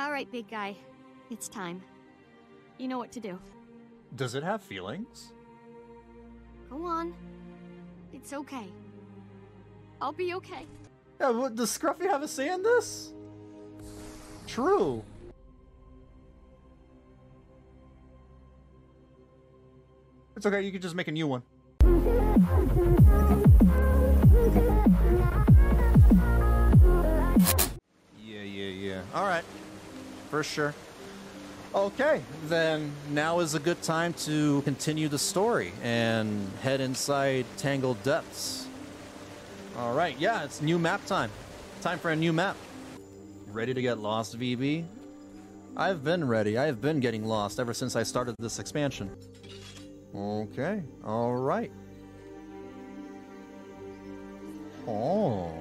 All right, big guy. It's time. You know what to do. Does it have feelings? Go on. It's okay. I'll be okay. Yeah, but does Scruffy have a say in this? True. It's okay, you can just make a new one. Yeah. Alright. For sure. Okay, then now is a good time to continue the story and head inside Tangled Depths. Alright, yeah, it's new map time. Time for a new map. Ready to get lost, VB? I've been ready. I have been getting lost ever since I started this expansion. Okay, alright. Oh.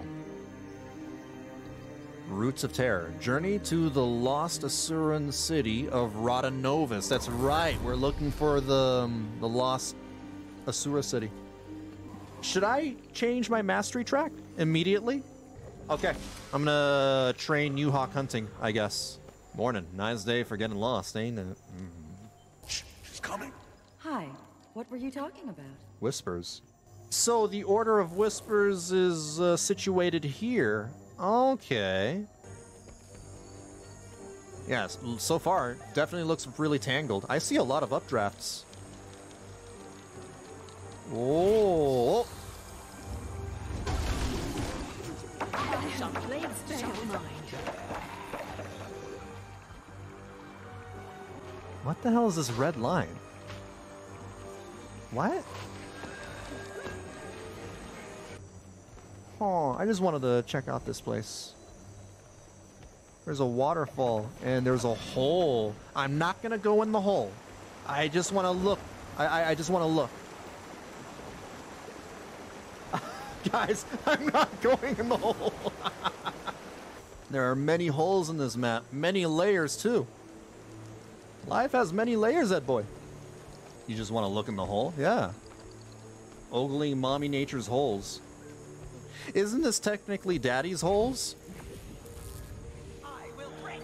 Roots of Terror. Journey to the lost Asuran city of Rata Novus. That's right. We're looking for the lost Asura city. Should I change my mastery track immediately? Okay. I'm gonna train Nuhoch hunting, I guess. Morning. Nice day for getting lost, ain't it? Shh, she's coming. Hi. What were you talking about? Whispers. So the Order of Whispers is situated here. Okay. Yeah, so far, definitely looks really tangled. I see a lot of updrafts. Oh! What the hell is this red line? What? Oh, I just wanted to check out this place. There's a waterfall, and there's a hole. I'm not gonna go in the hole. I just want to look. I just want to look. Guys, I'm not going in the hole. There are many holes in this map. Many layers, too. Life has many layers, that boy. You just want to look in the hole? Yeah. Ogling Mommy Nature's holes. Isn't this technically Daddy's holes? I will bring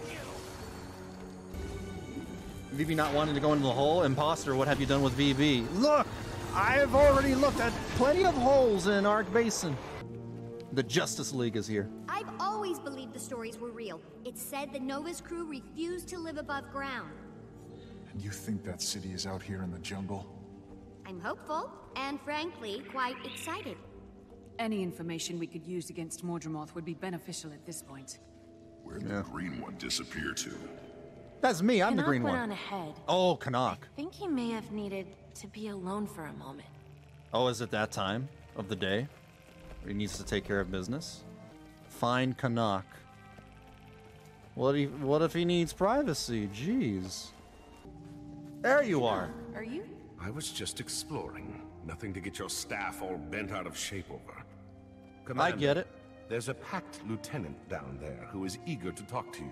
you. VB not wanting to go into the hole? Imposter, what have you done with VB? Look! I've already looked at plenty of holes in Ark Basin. The Justice League is here. I've always believed the stories were real. It said the Nova's crew refused to live above ground. And you think that city is out here in the jungle? I'm hopeful, and frankly, quite excited. Any information we could use against Mordremoth would be beneficial at this point. Where'd the green one disappear to? That's me, I'm Canach the green went one. On ahead. Oh, Canach. I think he may have needed to be alone for a moment. Oh, is it that time of the day? He needs to take care of business? Find Canach. What if he needs privacy? Jeez. There you are. Are you? I was just exploring. Nothing to get your staff all bent out of shape over. Commander, I get it. There's a packed lieutenant down there who is eager to talk to you.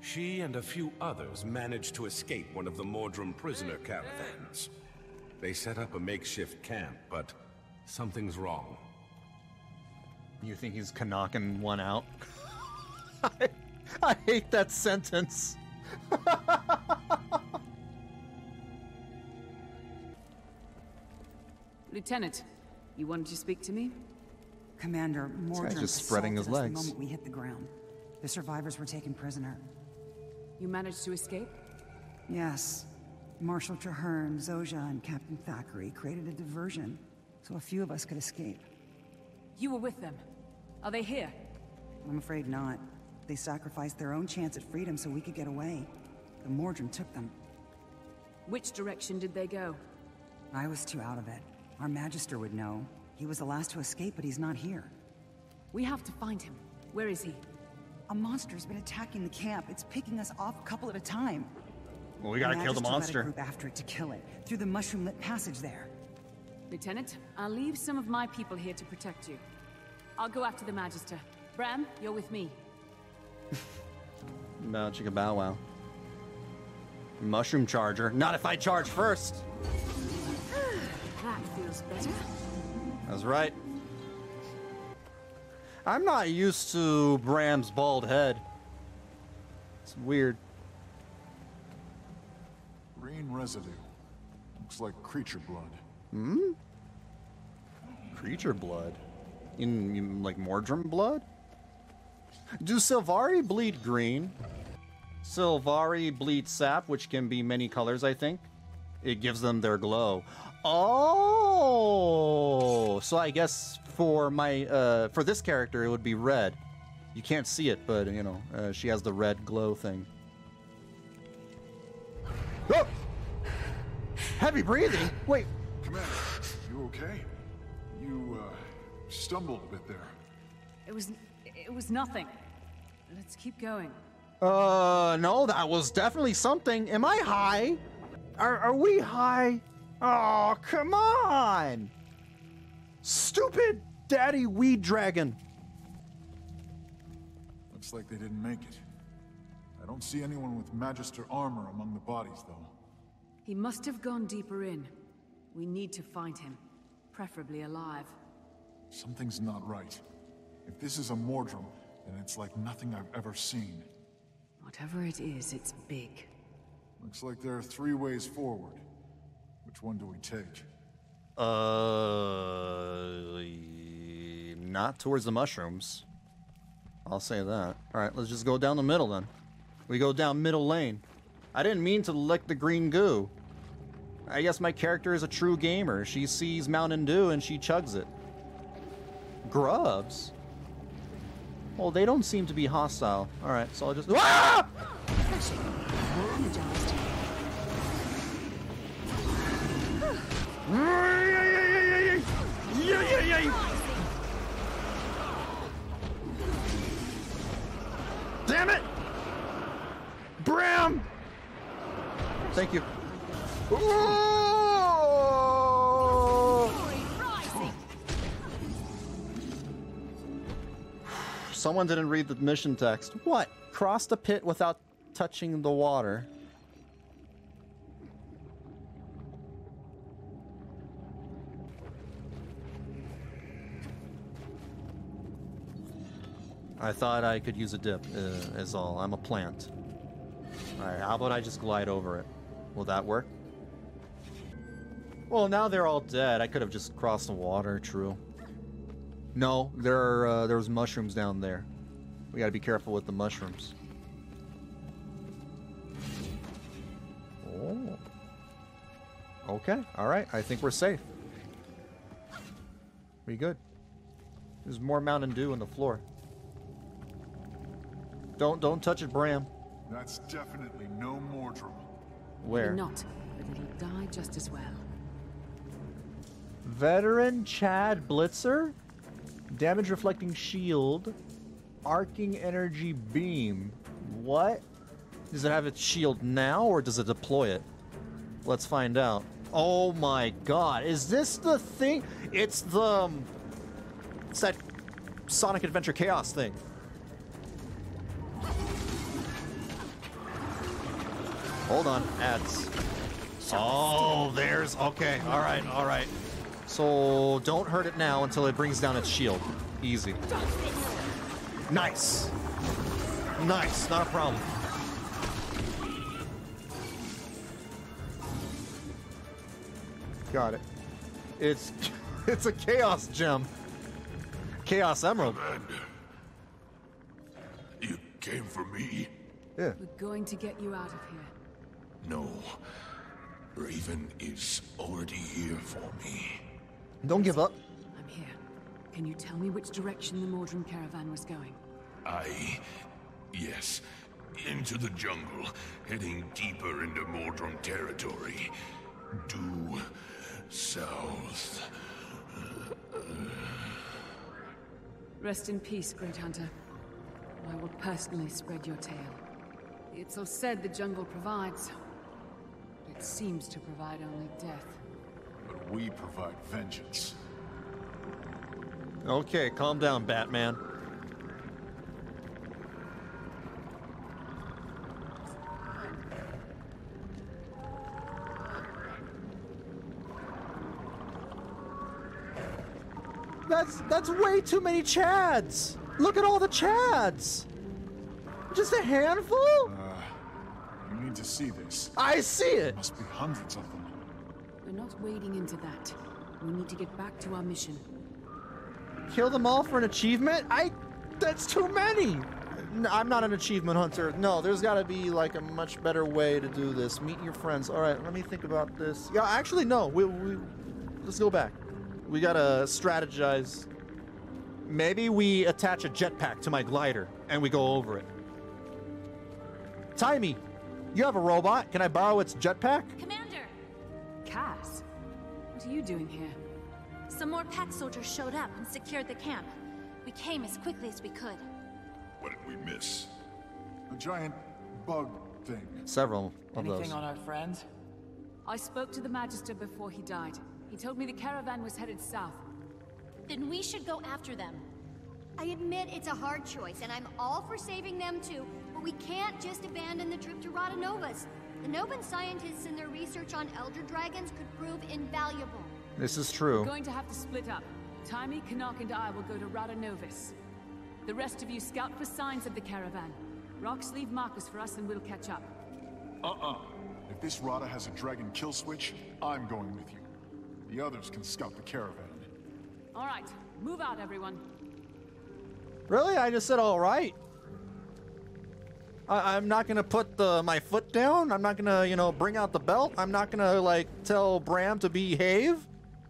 She and a few others managed to escape one of the Mordrum prisoner caravans. They set up a makeshift camp, but something's wrong. You think he's knocking one out? I hate that sentence. Lieutenant, you wanted to speak to me? Commander, Mordrum just spreading his legs. The moment we hit the ground, the survivors were taken prisoner. You managed to escape? Yes. Marshal Traherne, Zoja, and Captain Thackeray created a diversion so a few of us could escape. You were with them. Are they here? I'm afraid not. They sacrificed their own chance at freedom so we could get away. The Mordrum took them. Which direction did they go? I was too out of it. Our Magister would know. He was the last to escape, but he's not here. We have to find him. Where is he? A monster's been attacking the camp. It's picking us off a couple at a time. Well, we gotta kill the monster. Led a group after it to kill it, through the mushroom-lit passage there. Lieutenant, I'll leave some of my people here to protect you. I'll go after the Magister. Bram, you're with me. Bow chicka bow wow. Mushroom charger. Not if I charge first! That feels better. That's right. I'm not used to Bram's bald head. It's weird. Green residue. Looks like creature blood. Hmm? Creature blood? In like Mordremoth blood? Do Sylvari bleed green? Sylvari bleed sap, which can be many colors, I think. It gives them their glow. Oh! So I guess for my for this character it would be red. You can't see it, but you know, she has the red glow thing. Oh! Heavy breathing. Wait. Commander, you okay? You stumbled a bit there. It was nothing. Let's keep going. No, that was definitely something. Am I high? Are we high? Oh, come on! Stupid daddy weed dragon. Looks like they didn't make it. I don't see anyone with Magister armor among the bodies, though. He must have gone deeper in. We need to find him, preferably alive. Something's not right. If this is a Mordremoth, then it's like nothing I've ever seen. Whatever it is, it's big. Looks like there are three ways forward. Which one do we take? Not towards the mushrooms. I'll say that. Alright, let's just go down the middle then. We go down middle lane. I didn't mean to lick the green goo. I guess my character is a true gamer. She sees Mountain Dew and she chugs it. Grubs? Well, they don't seem to be hostile. Alright, so I'll just... Ah! Damn it! Bram! Thank you. Someone didn't read the mission text. What? Cross the pit without touching the water. I thought I could use a dip, is all. I'm a plant. Alright, how about I just glide over it? Will that work? Well, now they're all dead. I could have just crossed the water, true. No, there's mushrooms down there. We gotta be careful with the mushrooms. Oh. Okay, alright. I think we're safe. We good. There's more Mountain Dew on the floor. Don't touch it, Bram. That's definitely no Mordremoth. Where? Not, but it'll die just as well. Veteran Chad Blitzer? Damage reflecting shield. Arcing energy beam. What? Does it have its shield now or does it deploy it? Let's find out. Oh my god. Is this the thing? It's the... It's that Sonic Adventure Chaos thing. Hold on, ads. Oh, there's... Okay, alright, alright. So, don't hurt it now until it brings down its shield. Easy. Nice. Nice, not a problem. Got it. It's a Chaos Gem. Chaos Emerald. Commander, you came for me? Yeah. We're going to get you out of here. No, Raven is already here for me. Don't give up. I'm here. Can you tell me which direction the Mordremoth caravan was going? Yes. Into the jungle, heading deeper into Mordremoth territory. Due south. Rest in peace, Great Hunter. I will personally spread your tale. It's all said the jungle provides. It seems to provide only death. But we provide vengeance. Okay, calm down, Batman. That's way too many Chads! Look at all the Chads! Just a handful? You need to see this. I see it! There must be hundreds of them. We're not wading into that. We need to get back to our mission. Kill them all for an achievement? That's too many! No, I'm not an achievement hunter. No, there's gotta be like a much better way to do this. Meet your friends. Alright, let me think about this. Yeah, actually, no. Let's go back. We gotta strategize. Maybe we attach a jetpack to my glider and we go over it. Taimi, you have a robot. Can I borrow its jetpack? Commander! Cass, what are you doing here? Some more pack soldiers showed up and secured the camp. We came as quickly as we could. What did we miss? A giant bug thing. Several of those. Anything on our friends? I spoke to the Magister before he died. He told me the caravan was headed south. Then we should go after them. I admit it's a hard choice, and I'm all for saving them too, but we can't just abandon the trip to Rata Novus. The Noban scientists and their research on elder dragons could prove invaluable. This is true. We're going to have to split up. Taimi, Canach, and I will go to Rata Novus. The rest of you scout for signs of the caravan. Rocks leave markers for us and we'll catch up. If this Rata has a dragon kill switch, I'm going with you. The others can scout the caravan. All right, move out, everyone. Really? I just said all right. I'm not gonna put my foot down. I'm not gonna, you know, bring out the belt. I'm not gonna like tell Bram to behave.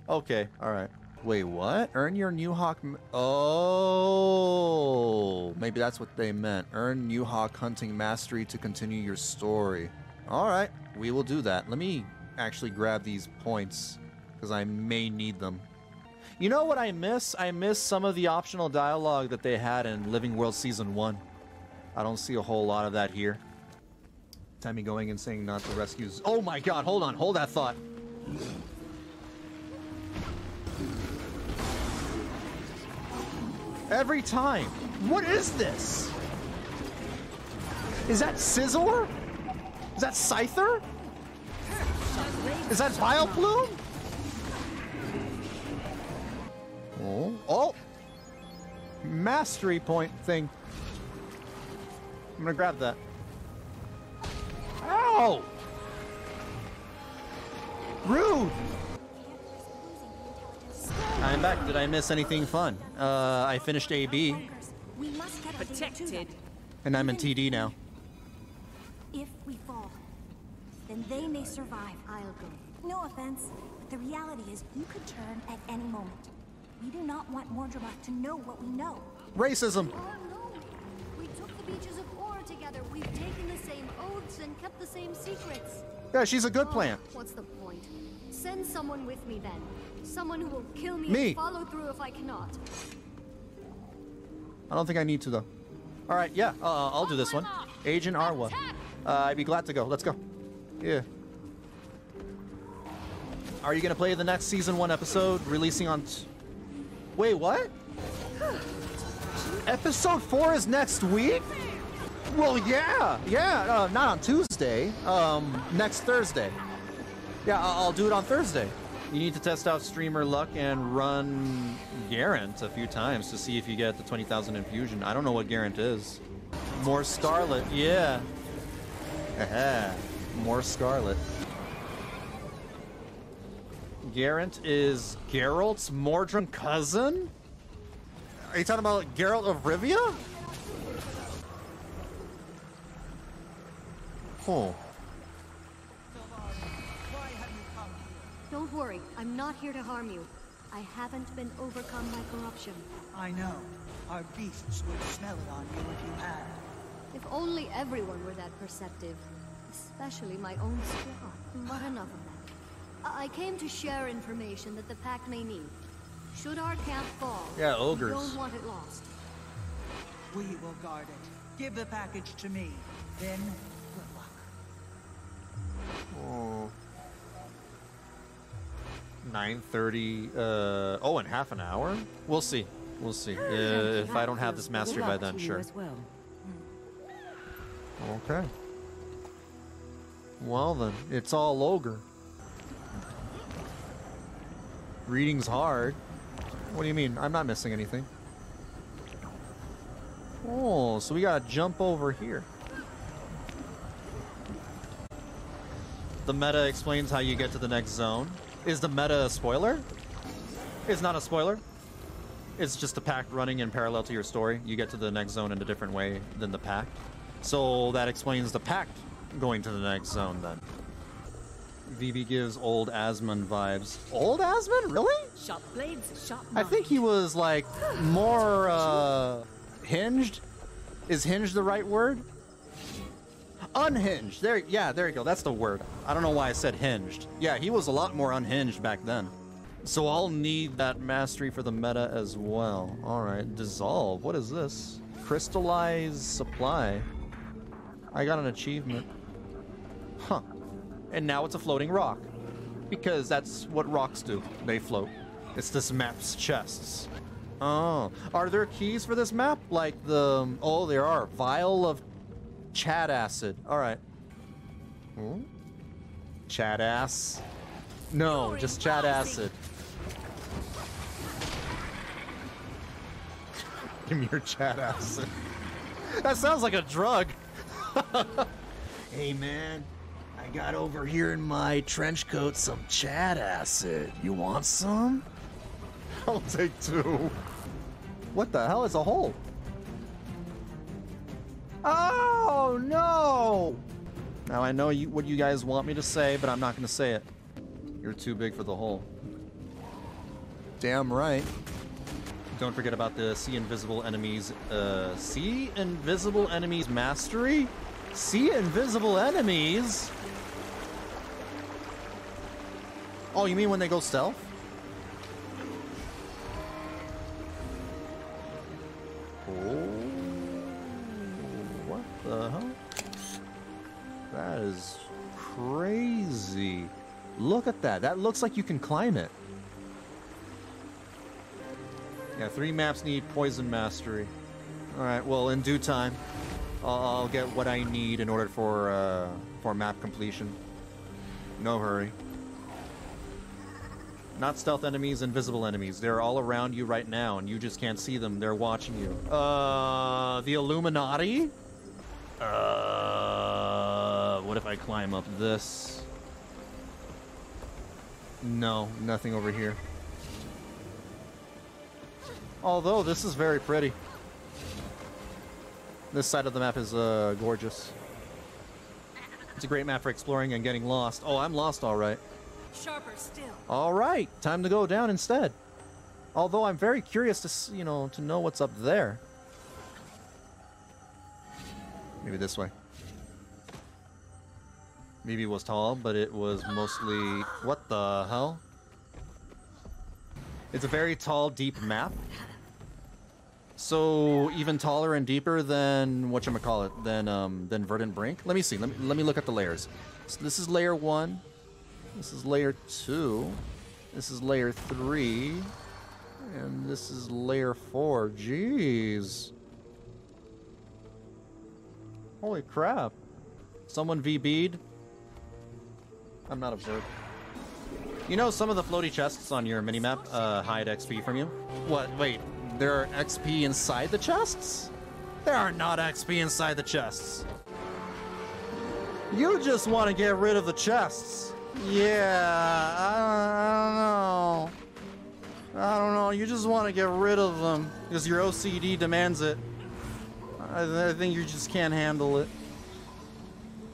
Okay, all right. Wait, what? Earn your Nuhoch. Oh, maybe that's what they meant. Earn Nuhoch hunting mastery to continue your story. All right, we will do that. Let me actually grab these points because I may need them. You know what I miss? I miss some of the optional dialogue that they had in Living World Season 1. I don't see a whole lot of that here. Taimi going and saying not to rescue. Oh my god, hold on, hold that thought. Every time. What is this? Is that Scizor? Is that Scyther? Is that Vileplume? Oh! Mastery point thing. I'm gonna grab that. Ow! Rude! I'm back. Did I miss anything fun? I finished AB. Protected. And I'm in TD now. If we fall, then they may survive. I'll go. No offense, but the reality is you could turn at any moment. We do not want Mordremoth to know what we know. Racism. We took the beaches of Ora together. We've taken the same oaths and kept the same secrets. Yeah, she's a good plant. What's the point? Send someone with me then. Someone who will kill me, and follow through if I cannot. I don't think I need to though. All right, yeah, I'll do this one. Agent Arwa. I'd be glad to go. Let's go. Yeah. Are you gonna play the next season 1 episode releasing on? Wait, what? Episode 4 is next week? Well, yeah, not on Tuesday, next Thursday. Yeah, I'll do it on Thursday. You need to test out streamer luck and run Gerent a few times to see if you get the 20,000 infusion. I don't know what Gerent is. More Scarlet, yeah. Aha, more Scarlet. Gerent is Geralt's Mordremoth cousin? Are you talking about Geralt of Rivia? Oh. Don't worry, I'm not here to harm you. I haven't been overcome by corruption. I know. Our beasts would smell it on you if you had. If only everyone were that perceptive. Especially my own straw. What enough of that. I came to share information that the pack may need. Should our camp fall, yeah, ogres. We don't want it lost. We will guard it. Give the package to me. Then, good luck. Oh. 9:30, oh, in half an hour? We'll see. We'll see. If I don't have this mastery by then, sure. Well. Okay. Well then, it's all ogre. Reading's hard. What do you mean? I'm not missing anything. Oh, so we gotta jump over here. The meta explains how you get to the next zone. Is the meta a spoiler? It's not a spoiler. It's just the pact running in parallel to your story. You get to the next zone in a different way than the pact. So that explains the pact going to the next zone then. VB gives old Asmund vibes. Old Asmund? Really? Sharp blades, sharp knife. I think he was like more hinged. Is hinged the right word? Unhinged. There, yeah, there you go. That's the word. I don't know why I said hinged. Yeah, he was a lot more unhinged back then. So I'll need that mastery for the meta as well. All right, dissolve. What is this? Crystallize supply. I got an achievement. Huh. And now it's a floating rock. Because that's what rocks do. They float. It's this map's chests. Oh. Are there keys for this map? Like the... Oh, there are. Vial of Chad acid. Alright. Hmm? Chad ass? No, just Chad acid. Give me your Chad acid. That sounds like a drug. Hey, man. I got over here in my trench coat some Chad acid. You want some? I'll take two. What the hell is a hole? Oh, no! Now I know what you guys want me to say, but I'm not gonna say it. You're too big for the hole. Damn right. Don't forget about the See Invisible Enemies. See Invisible Enemies mastery? See Invisible Enemies? Oh, you mean when they go stealth? Oh, what the hell? That is crazy. Look at that. That looks like you can climb it. Yeah, 3 maps need poison mastery. Alright, well, in due time, I'll get what I need in order for map completion. No hurry. Not stealth enemies, invisible enemies. They're all around you right now, and you just can't see them. They're watching you. The Illuminati? What if I climb up this? No, nothing over here. Although, this is very pretty. This side of the map is gorgeous. It's a great map for exploring and getting lost. Oh, I'm lost, all right. Sharper still. All right, time to go down instead. Although I'm very curious to, you know, to know what's up there. Maybe this way. Maybe it was tall, but it was mostly... What the hell? It's a very tall, deep map. So even taller and deeper than whatchamacallit, than Verdant Brink. Let me see. Let me look at the layers. So this is layer 1. This is layer 2. This is layer 3. And this is layer 4. Jeez. Holy crap. Someone VB'd. I'm not observed. You know, some of the floaty chests on your minimap hide XP from you. What? Wait. There are XP inside the chests? There are not XP inside the chests. You just want to get rid of the chests. Yeah, I don't know. You just want to get rid of them because your OCD demands it. I think you just can't handle it.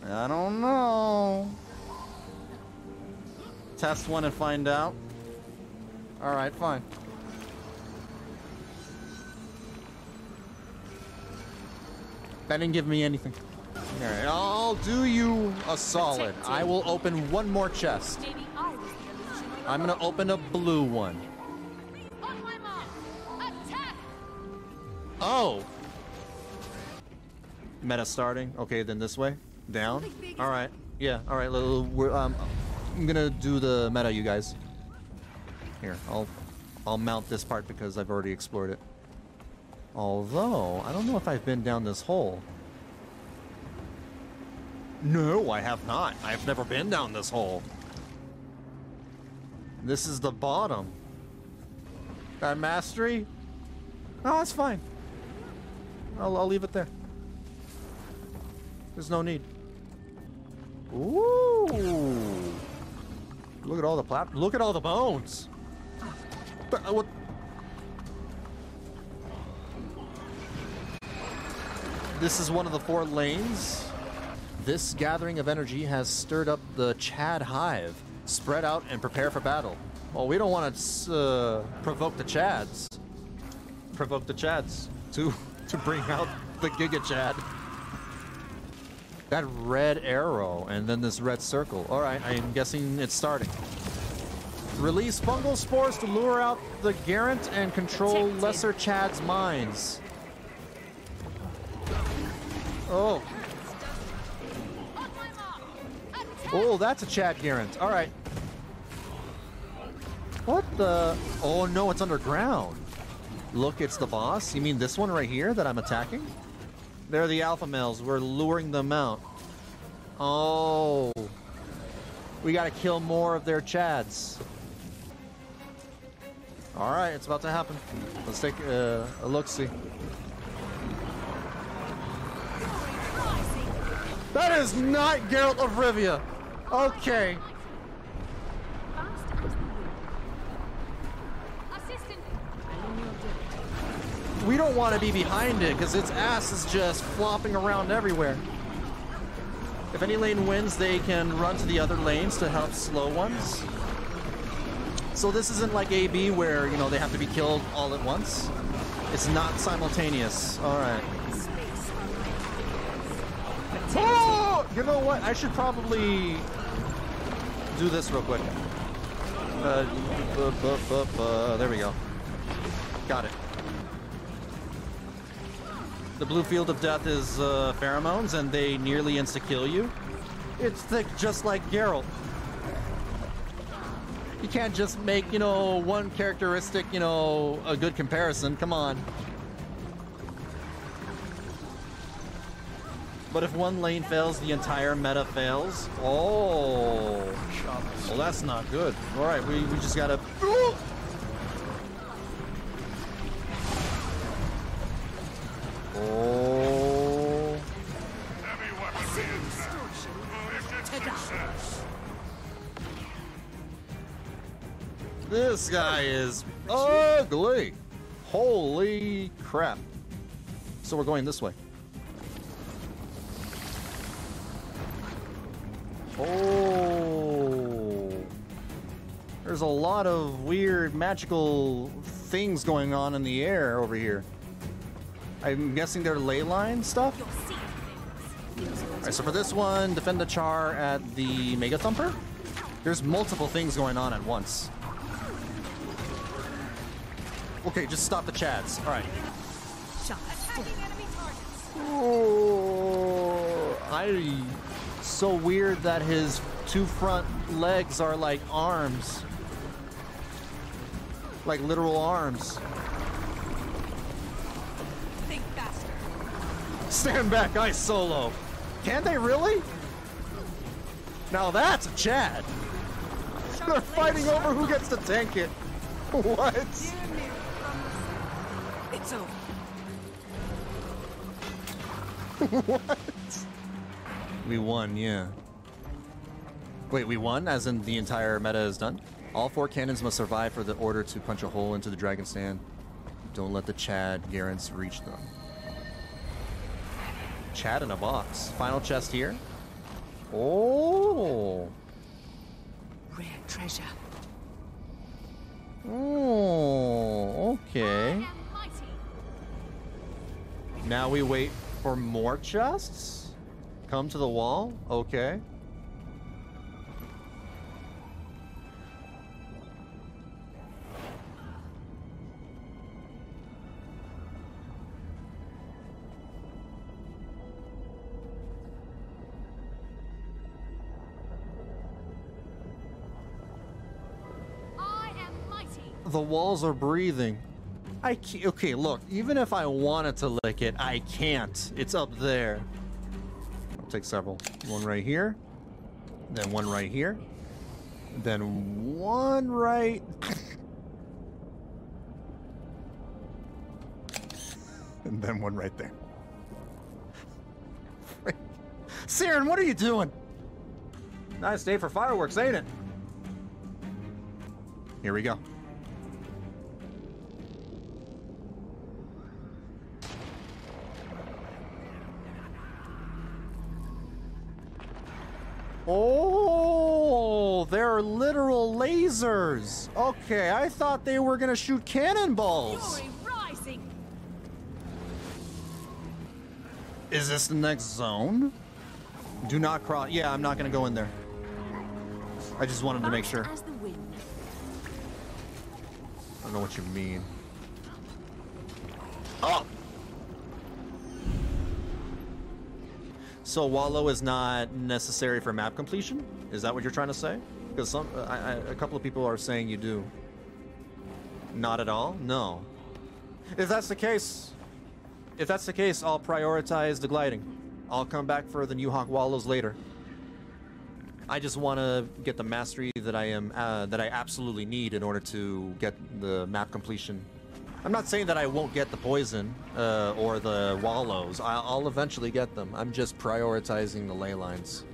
I don't know. Test one and find out. All right, fine. That didn't give me anything. All right, I'll do you a solid. I will open one more chest. I'm gonna open a blue one. Oh. Meta starting. Okay, then this way. Down. All right. Yeah. All right. I'm gonna do the meta, you guys. Here, I'll mount this part because I've already explored it. Although, I don't know if I've been down this hole. No, I have not. I've never been down this hole. This is the bottom. That mastery? Oh, that's fine. I'll leave it there. There's no need. Ooh! Look at all the look at all the bones. What? This is one of the four lanes. This gathering of energy has stirred up the Chad Hive. Spread out and prepare for battle. Well, we don't want to provoke the Chads. Provoke the Chads to bring out the Giga Chad. That red arrow and then this red circle. All right, I'm guessing it's starting. Release fungal spores to lure out the Gerent and control lesser Chad's minds. Oh. Oh, that's a Chad Gerent. All right. What the? Oh no, it's underground. Look, it's the boss. You mean this one right here that I'm attacking? They're the alpha males. We're luring them out. Oh. We gotta kill more of their Chads. All right, it's about to happen. Let's take a look-see. That is not Geralt of Rivia. Okay. We don't want to be behind it because its ass is just flopping around everywhere. If any lane wins, they can run to the other lanes to help slow ones. So this isn't like AB where, you know, they have to be killed all at once. It's not simultaneous. All right. Oh! You know what? I should probably do this real quick. There we go. Got it. The blue field of death is pheromones, and they nearly insta-kill you. It's thick, just like Geralt. You can't just make, you know, one characteristic, you know, a good comparison. Come on. But if one lane fails, the entire meta fails. Oh. Well, that's not good. All right, we just gotta... Ooh! Oh. This guy is ugly. Holy crap. So we're going this way. Oh. There's a lot of weird magical things going on in the air over here. I'm guessing they're ley line stuff? Alright, so for this one, defend the Char at the Mega Thumper. There's multiple things going on at once. Okay, just stop the Chads. Alright. Oh, so weird that his two front legs are like arms. Like literal arms. Stand back, I solo. Can they really? Now that's a Chad. They're fighting over who gets to tank it. What? It's over. What? We won, yeah. Wait, we won? As in the entire meta is done? All four cannons must survive for the order to punch a hole into the dragon stand. Don't let the Chad Gerents reach them. Chad in a box. Final chest here. Oh. Rare treasure. Oh, okay. Now we wait for more chests? Come to the wall? Okay. The walls are breathing. I can't, okay, look, even if I wanted to lick it, I can't. It's up there. I'll take several. One right here, then one right here, then one right... and then one right there. Siren, what are you doing? Nice day for fireworks, ain't it? Here we go. Oh, they're literal lasers. Okay, I thought they were gonna shoot cannonballs. Fury rising. Is this the next zone? Do not cross. Yeah, I'm not gonna go in there. I just wanted to make sure. I don't know what you mean. Oh. So Wallow is not necessary for map completion? Is that what you're trying to say? Because some, a couple of people are saying you do. Not at all? No. If that's the case, I'll prioritize the gliding. I'll come back for the Nuhoch Wallows later. I just want to get the mastery that I absolutely need in order to get the map completion. I'm not saying that I won't get the poison or the wallows. I'll eventually get them. I'm just prioritizing the ley lines.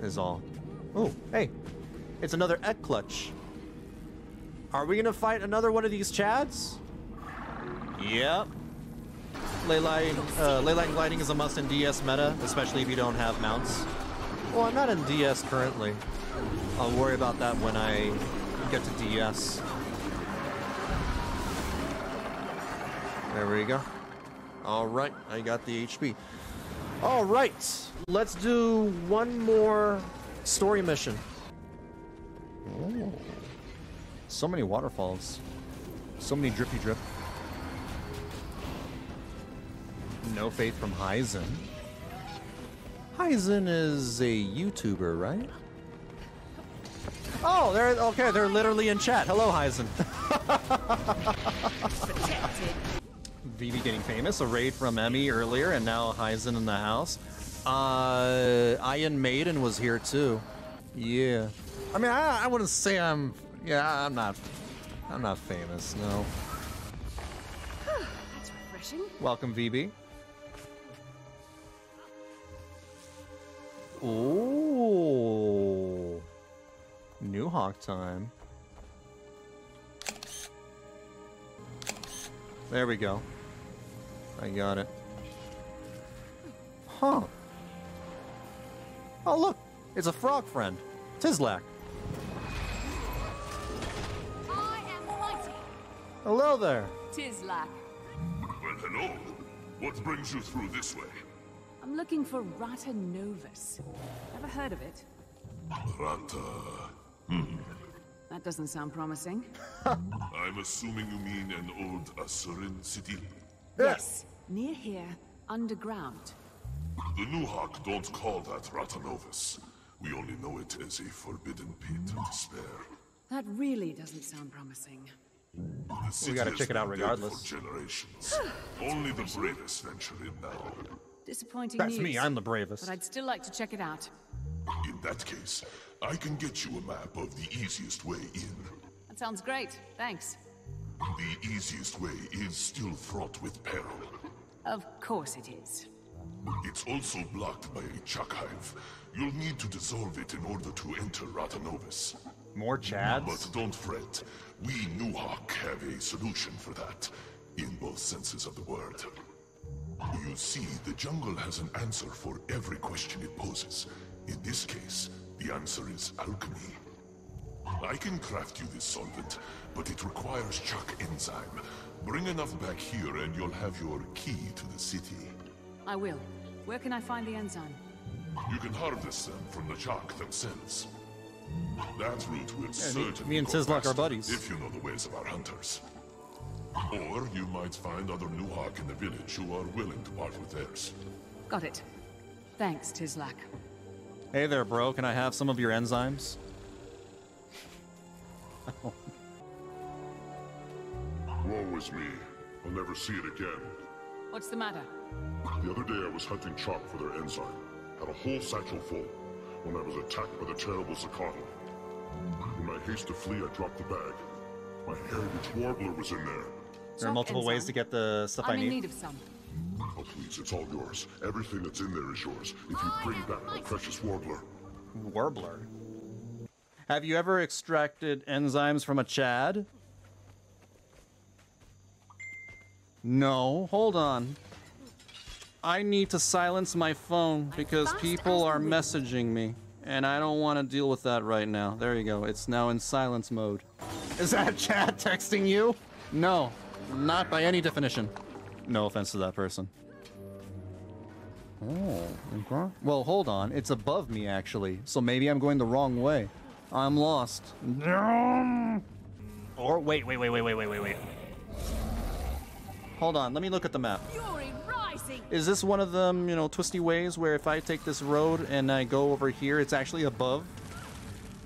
Is all. Oh, hey. It's another Eklutch. Are we gonna fight another one of these Chads? Yep. Ley line gliding is a must in DS meta, especially if you don't have mounts. Well, I'm not in DS currently. I'll worry about that when I get to DS. There we go. All right, I got the HP. All right, let's do one more story mission. Ooh. So many waterfalls. So many drippy drip. No faith from Hyzen. Hyzen is a YouTuber, right? Oh, they're okay. They're literally in chat. Hello, Hyzen. VB getting famous, a raid from Emmy earlier, and now Hyzen in the house. Iron Maiden was here too. Yeah. I mean, I wouldn't say I'm... Yeah, I'm not famous, no. That's refreshing. Welcome, VB. Ooh. Nuhoch time. There we go. I got it. Huh. Oh, look. It's a frog friend. Tizlak. I am mighty. Hello there. Tizlak. Well, hello. What brings you through this way? I'm looking for Rata Novus. Ever heard of it? Rata... Hmm. That doesn't sound promising. I'm assuming you mean an old Asuran city? Yes. Near here, underground. The Nuhoch don't call that Rata Novus. We only know it as a forbidden pit of despair. That really doesn't sound promising. We gotta check it out regardless. For generations. Only the bravest venture in now. Disappointing news. That's me, I'm the bravest. But I'd still like to check it out. In that case, I can get you a map of the easiest way in. That sounds great, thanks. The easiest way is still fraught with peril. Of course it is. It's also blocked by a Chak hive. You'll need to dissolve it in order to enter Rata Novus. More Chads? But don't fret. We, Nuhoch, have a solution for that, in both senses of the word. You see, the jungle has an answer for every question it poses. In this case, the answer is alchemy. I can craft you this solvent, but it requires Chak enzyme. Bring enough back here and you'll have your key to the city. I will. Where can I find the enzyme? You can harvest them from the Chak themselves. That route will certainly me and Tizlak are buddies. If you know the ways of our hunters. Or you might find other Nuhoch in the village who are willing to part with theirs. Got it. Thanks, Tizlak. Hey there, bro. Can I have some of your enzymes? Woe is me. I'll never see it again. What's the matter? The other day I was hunting Chak for their enzyme. Had a whole satchel full when I was attacked by the terrible Zhaitan. In my haste to flee, I dropped the bag. My heritage warbler was in there. There are multiple ways to get the stuff I need. I'm in need of some. Oh, please, it's all yours. Everything that's in there is yours. If you bring back my precious warbler. Warbler? Have you ever extracted enzymes from a Chad? No. Hold on. I need to silence my phone because people are messaging me. And I don't want to deal with that right now. There you go. It's now in silence mode. Is that Chad texting you? No. Not by any definition. No offense to that person. Oh, okay. Well, hold on. It's above me, actually. So maybe I'm going the wrong way. I'm lost. Or wait. Hold on. Let me look at the map. Is this one of them, you know, twisty ways where if I take this road and I go over here, it's actually above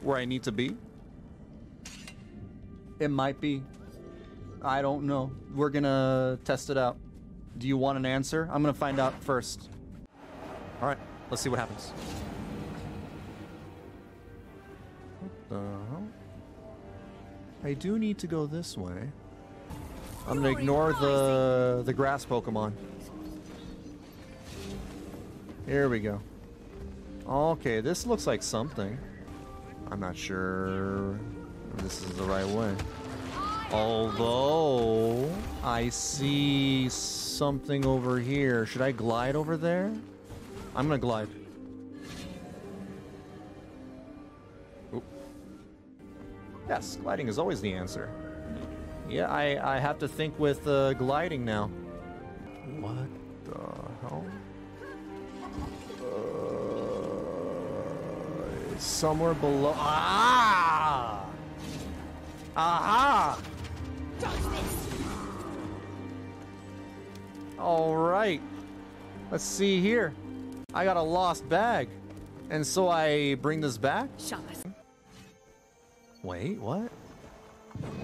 where I need to be? It might be. I don't know. We're gonna test it out. Do you want an answer? I'm gonna find out first. All right, let's see what happens. What the hell? I do need to go this way. I'm gonna ignore the grass Pokemon. Here we go. Okay, this looks like something. I'm not sure if this is the right way. Although, I see something over here. Should I glide over there? I'm gonna glide. Oop. Yes, gliding is always the answer. Yeah, I have to think with gliding now. What the hell? Somewhere below. Ah! Aha! All right. Let's see here. I got a lost bag, and so I bring this back. Wait, what? What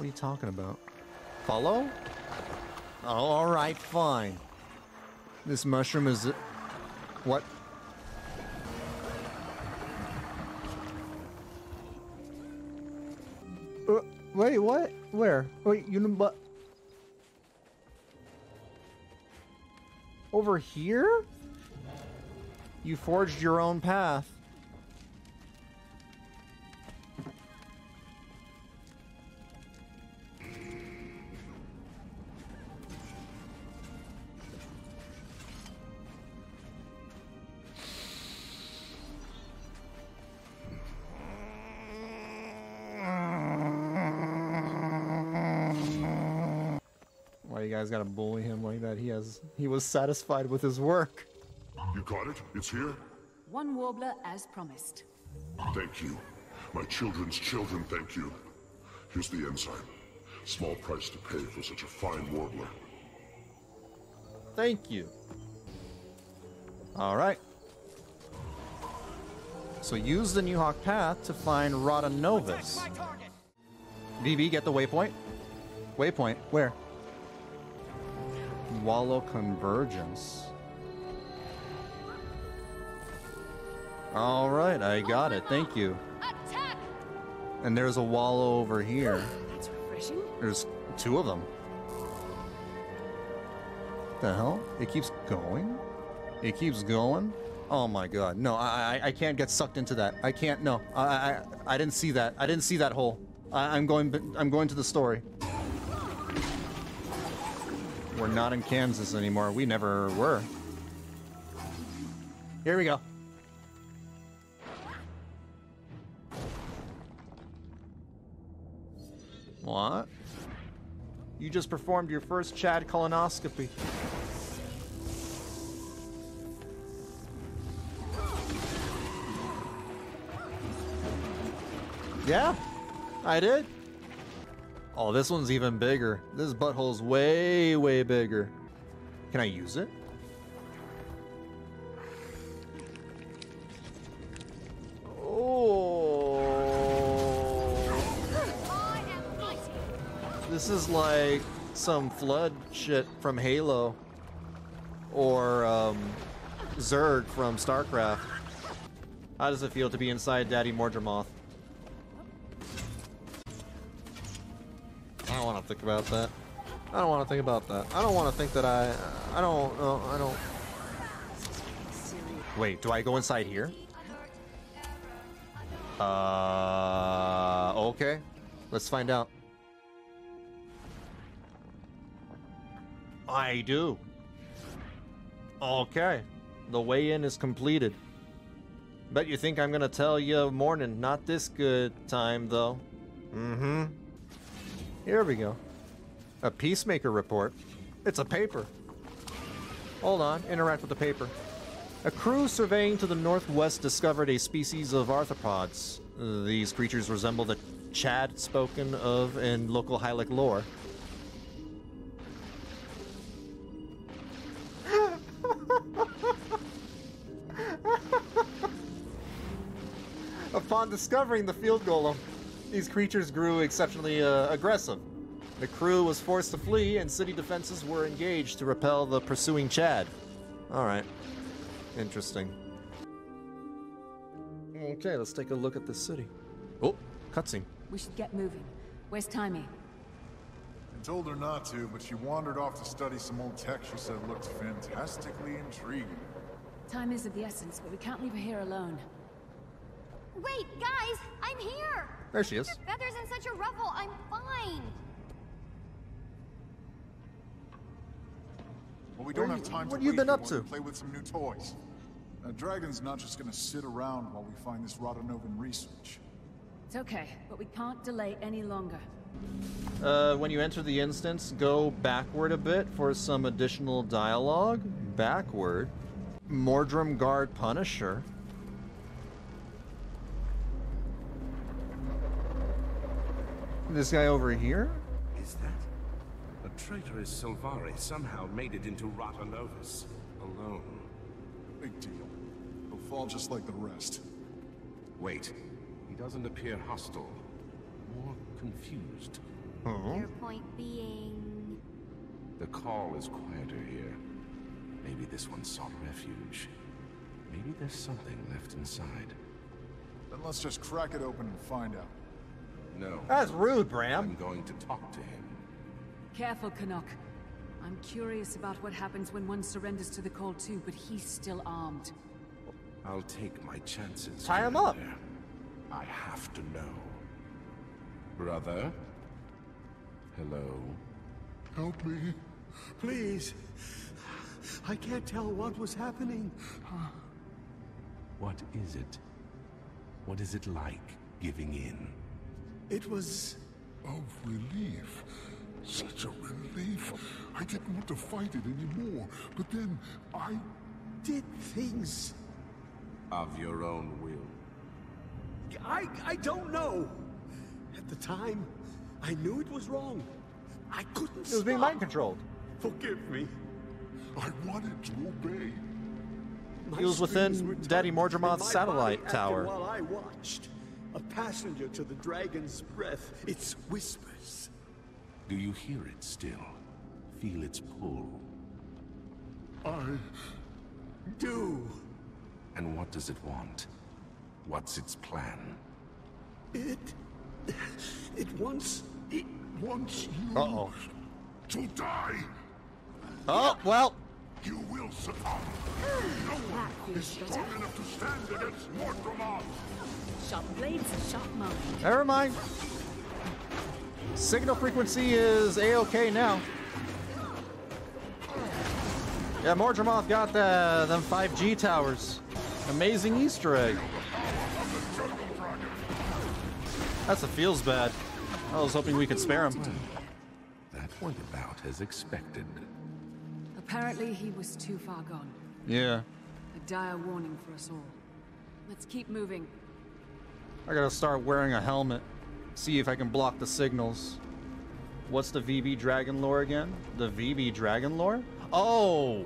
are you talking about? Follow? Oh, all right, fine. This mushroom is what? Wait, what? Where? Wait, you know what? Over here? You forged your own path. Guys gotta bully him like that. He was satisfied with his work. You got it? It's here? One warbler as promised. Thank you. My children's children, thank you. Here's the enzyme. Small price to pay for such a fine warbler. Thank you. Alright. So use the Nuhoch path to find Rata Novus. VB, get the waypoint. Waypoint? Where? Wallow Convergence. All right, I got it. Thank you. Attack! And there's a wallow over here. That's refreshing. There's two of them. What the hell? It keeps going? It keeps going? Oh my god. No, I can't get sucked into that. I can't. No. I didn't see that. I didn't see that hole. I'm going to the story. We're not in Kansas anymore. We never were. Here we go. What? You just performed your first Chad colonoscopy. Yeah, I did. Oh, this one's even bigger. This butthole's way, way bigger. Can I use it? Oh. This is like some flood shit from Halo. Or, Zerg from StarCraft. How does it feel to be inside Daddy Mordremoth? I don't want to think about that. I don't want to think about that. I don't want to think that I don't know. I don't. Wait, do I go inside here? Okay. Let's find out. I do. Okay. The way in is completed. Bet you think I'm going to tell you morning. Not this good time, though. Mm-hmm. Here we go. A peacemaker report. It's a paper. Hold on. Interact with the paper. A crew surveying to the northwest discovered a species of arthropods. These creatures resemble the Chad spoken of in local Hylic lore. Upon discovering the field golem, these creatures grew exceptionally aggressive. The crew was forced to flee, and city defenses were engaged to repel the pursuing Chad. All right. Interesting. Okay, let's take a look at this city. Oh, cutscene. We should get moving. Where's Taimi? I told her not to, but she wandered off to study some old tech she said looked fantastically intriguing. Time is of the essence, but we can't leave her here alone. Wait, guys! I'm here! There she is. Your feathers in such a ruffle, I'm fine! Well, we don't have time to play with some new toys. Now, Dragon's not just going to sit around while we find this Rotanovan research. It's okay, but we can't delay any longer. When you enter the instance, go backward a bit for some additional dialogue. Backward. Mordrem Guard Punisher. This guy over here? Is that? Traitorous Sylvari somehow made it into Rata Novus alone. Big deal. He'll fall just like the rest. Wait. He doesn't appear hostile. More confused. Oh. Your point being? The call is quieter here. Maybe this one sought refuge. Maybe there's something left inside. Then let's just crack it open and find out. No. That's rude, Bram. I'm going to talk to him. Careful, Canach. I'm curious about what happens when one surrenders to the call too, but he's still armed. I'll take my chances. Tie him up. I have to know. Brother? Hello? Help me. Please. I can't tell what was happening. What is it? What is it like, giving in? It was... of relief. Such a relief. I didn't want to fight it anymore, but then I did things. Of your own will. I don't know. At the time, I knew it was wrong. I couldn't stop. It was being mind-controlled. Forgive me. I wanted to obey. He was within Daddy Mordremoth's satellite tower. While I watched, a passenger to the dragon's breath, its whispers. Do you hear it still? Feel its pull? I... do. And what does it want? What's its plan? It wants you to die. Oh, well. You will succumb. No one is strong enough to stand against Mordremoth. Sharp blades and sharp mind. Never mind. Signal frequency is A-OK now. Yeah, Mordremoth got them 5G towers. Amazing Easter egg. That's a feels bad. I was hoping we could spare him. That went about as expected. Apparently he was too far gone. Yeah. A dire warning for us all. Let's keep moving. I gotta start wearing a helmet. See if I can block the signals. What's the VB dragon lore again? The VB dragon lore? Oh!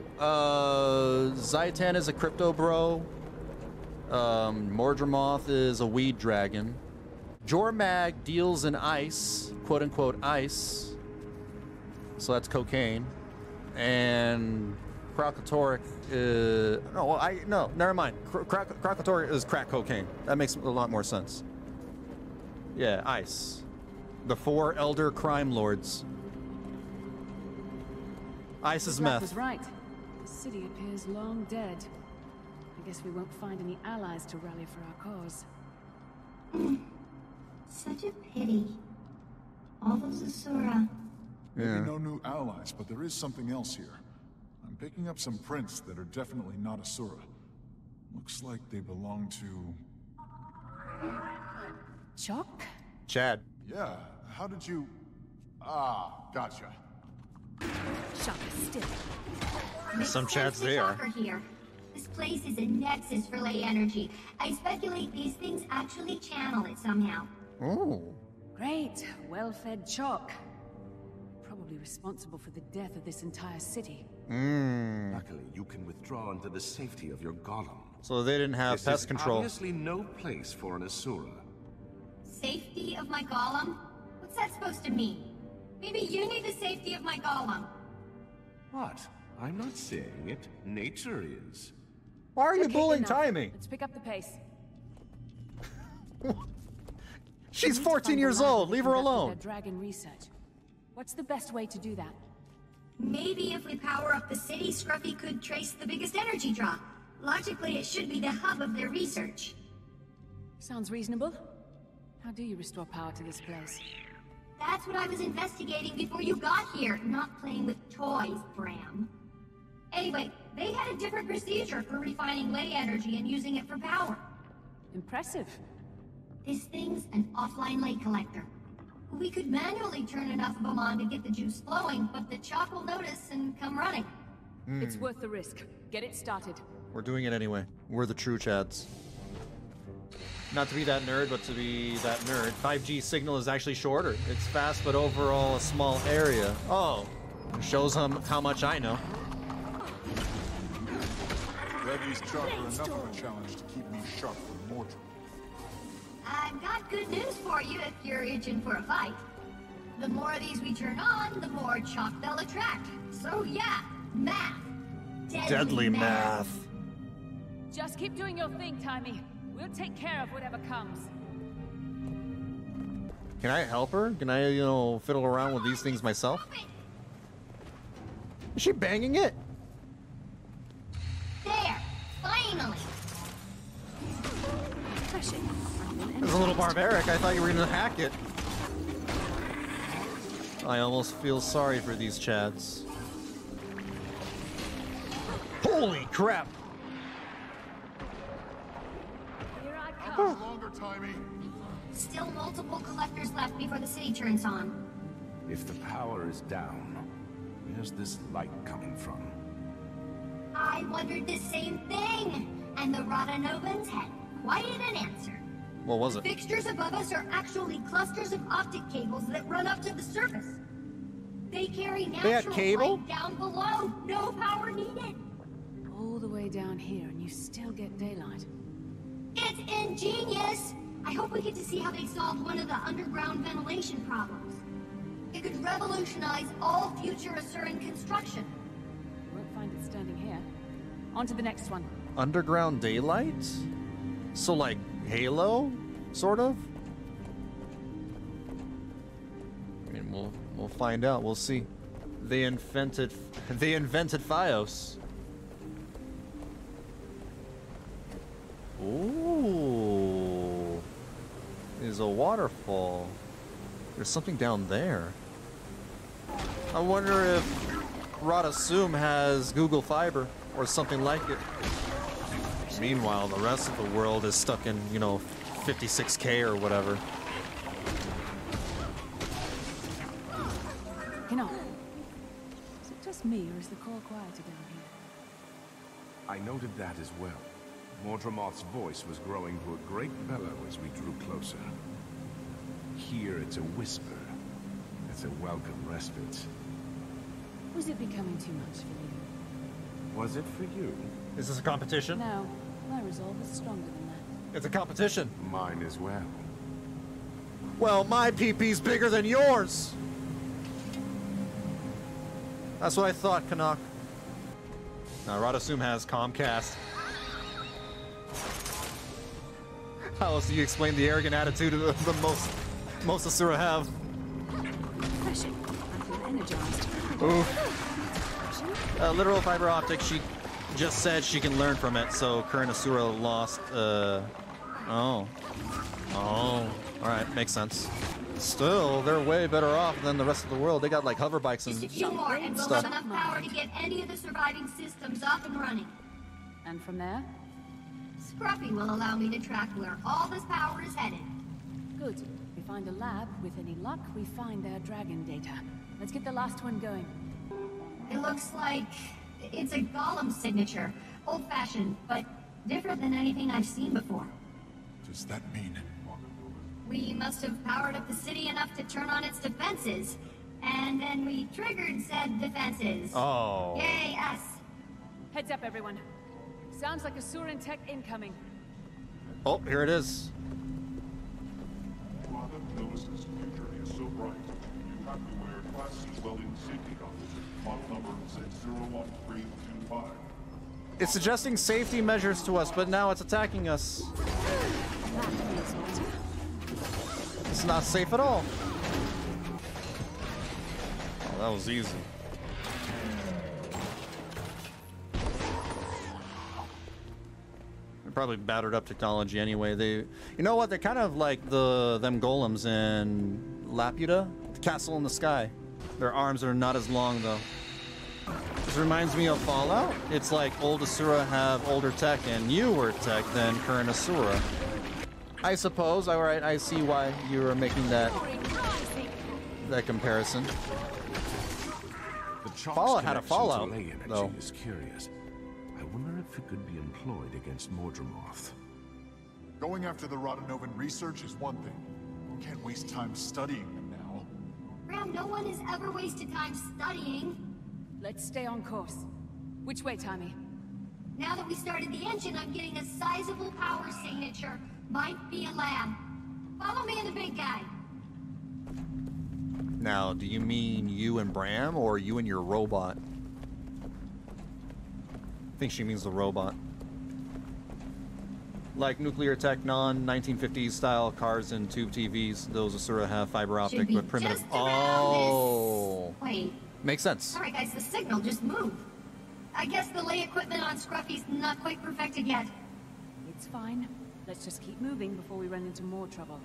Zhaitan is a crypto bro. Mordremoth is a weed dragon. Jormag deals in ice. Quote unquote ice. So that's cocaine. And... Kralkatorik is... No, never mind. Kralkatorik is crack cocaine. That makes a lot more sense. Yeah, ice. the four elder crime lords. Isis Meth was right. The city appears long dead. I guess we won't find any allies to rally for our cause. Such a pity. All those Asura. Yeah. Maybe no new allies, but there is something else here. I'm picking up some prints that are definitely not Asura. Looks like they belong to... Chak? Chad. Yeah, how did you... Ah, gotcha. Chak is still. Some Chad's there. Here. This place is a nexus for ley energy. I speculate these things actually channel it somehow. Oh. Great, well-fed Chak. Probably responsible for the death of this entire city. Mm. Luckily, you can withdraw into the safety of your golem. So they didn't have pest control. This is obviously no place for an Asura. Safety of my golem? What's that supposed to mean? Maybe you need the safety of my golem. What? I'm not saying it. Nature is. Why are you bullying Taimi? Let's pick up the pace. She's 14 years old. Leave her alone. Dragon research. What's the best way to do that? Maybe if we power up the city, Scruffy could trace the biggest energy draw. Logically, it should be the hub of their research. Sounds reasonable. How do you restore power to this place? That's what I was investigating before you got here. Not playing with toys, Bram. Anyway, they had a different procedure for refining ley energy and using it for power. Impressive. This thing's an offline ley collector. We could manually turn enough of them on to get the juice flowing, but the Chak will notice and come running. Mm. It's worth the risk. Get it started. We're doing it anyway. We're the true Chads. Not to be that nerd, but to be that nerd. 5G signal is actually shorter. It's fast, but overall a small area. Oh, shows him how much I know. Revy's Chak are enough of a challenge to keep me sharp for mortal. I've got good news for you if you're itching for a fight. The more of these we turn on, the more Chak they'll attract. So yeah, math. Deadly math. Just keep doing your thing, Taimi. We'll take care of whatever comes. Can I help her? Can I, you know, fiddle around with these things myself? Is she banging it? There, finally. It was a little barbaric. I thought you were gonna hack it. I almost feel sorry for these Chads. Holy crap! Here I come. Longer, Taimi. Still multiple collectors left before the city turns on. If the power is down, where's this light coming from? I wondered the same thing, and the Rata Novans had quite an answer. What was it? The fixtures above us are actually clusters of optic cables that run up to the surface. They carry natural light down below. No power needed. All the way down here, and you still get daylight. It's ingenious. I hope we get to see how they solved one of the underground ventilation problems. It could revolutionize all future Asuran construction. Won't find it standing here. On to the next one. Underground daylight? So like Halo, sort of. I mean, we'll find out. We'll see. They invented Fios. Ooh, there's a waterfall. There's something down there. I wonder if Radasum has Google Fiber or something like it. Meanwhile, the rest of the world is stuck in, you know, 56K or whatever. You know, is it just me or is the call quieter down here? I noted that as well. Mordremoth's voice was growing to a great bellow as we drew closer. Here it's a whisper. It's a welcome respite. Was it becoming too much for you? Was it for you? Is this a competition? No. My resolve is stronger than that. It's a competition. Mine as well. Well, my PP's bigger than yours. That's what I thought, Canach. Now, Radasum has Comcast. How else do you explain the arrogant attitude of the most Asura have? energized. Oof. Literal fiber optic, she just said she can learn from it, so current Asura lost, oh. Oh. Alright, makes sense. Still, they're way better off than the rest of the world. They got like hover bikes and stuff. You will have enough power to get any of the surviving systems up and running. And from there? Scruffy will allow me to track where all this power is headed. Good. We find a lab. With any luck, we find their dragon data. Let's get the last one going. It looks like it's a golem signature. Old-fashioned, but different than anything I've seen before. Does that mean? We must have powered up the city enough to turn on its defenses. And then we triggered said defenses. Oh. Yay, us. Heads up, everyone. Sounds like a Surin tech incoming. Oh, here it is. Rata Novus's future is so bright. You have to wear Class C welding safety goggles. Model number 601-325. It's suggesting safety measures to us, but now it's attacking us. It's not safe at all. Oh, that was easy. They're probably battered up technology anyway. They, you know what? They're kind of like them golems in Laputa, the castle in the sky. Their arms are not as long though. This reminds me of Fallout. It's like old Asura have older tech and newer tech than current Asura. I suppose. All right, I see why you were making that comparison. The Fallout had a Fallout, though. Is curious. I wonder if it could be employed against Mordremoth. Going after the Radanovan research is one thing. We can't waste time studying them now. Bram, no one has ever wasted time studying. Let's stay on course. Which way, Taimi? Now that we started the engine, I'm getting a sizable power signature. Might be a lab. Follow me and the big guy. Now, do you mean you and Bram, or you and your robot? I think she means the robot. Like nuclear tech, non-1950s style cars and tube TVs, those Asura have fiber optic, but primitive. Oh! Wait. Makes sense. Alright guys, the signal just moved. I guess the lay equipment on Scruffy's not quite perfected yet. It's fine. Let's just keep moving before we run into more trouble.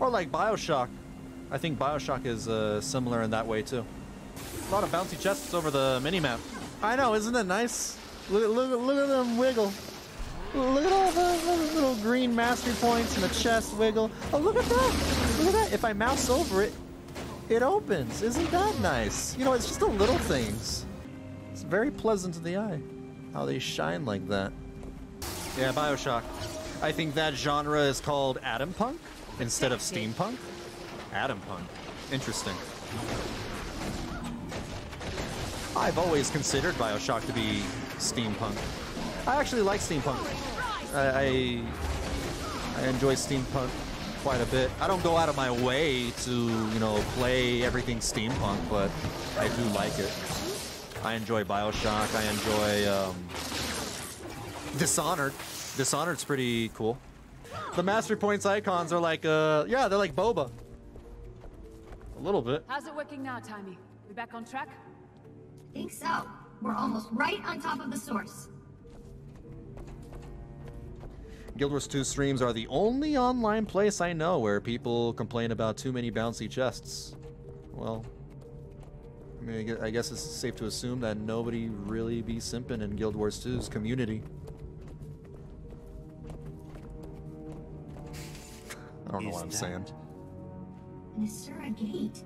Or like Bioshock. I think Bioshock is similar in that way too. A lot of bouncy chests over the minimap. I know, isn't it nice? Look at them wiggle. Look at all the little green mastery points and the chest wiggle. Oh, look at that! Look at that! If I mouse over it, it opens. Isn't that nice? You know, it's just the little things. It's very pleasant to the eye, how they shine like that. Yeah, Bioshock. I think that genre is called Atom Punk instead of Steampunk. Atom Punk. Interesting. I've always considered Bioshock to be Steampunk. I actually like Steampunk. I enjoy Steampunk quite a bit. I don't go out of my way to, you know, play everything steampunk, but I do like it. I enjoy Bioshock. I enjoy Dishonored. Dishonored's pretty cool. The mastery points icons are like yeah, they're like boba. A little bit. How's it working now, Taimi? We back on track? I think so. We're almost right on top of the source. Guild Wars 2 streams are the only online place I know where people complain about too many bouncy chests. Well, I mean, I guess it's safe to assume that nobody really be simping in Guild Wars 2's community. I don't know what I'm saying. An Asura gate.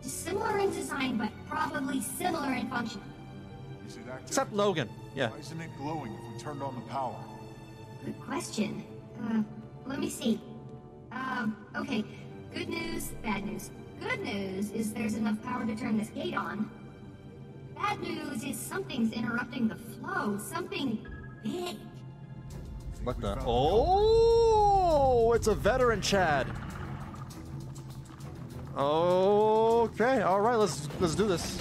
Dissimilar in design, but probably similar in function. Is it active? Except Logan. Yeah. Why isn't it glowing if we turned on the power? Good question. Let me see. Okay. Good news, bad news. Good news is there's enough power to turn this gate on. Bad news is something's interrupting the flow. Something big. What the? Oh, it's a veteran, Chad. Okay, all right, let's do this.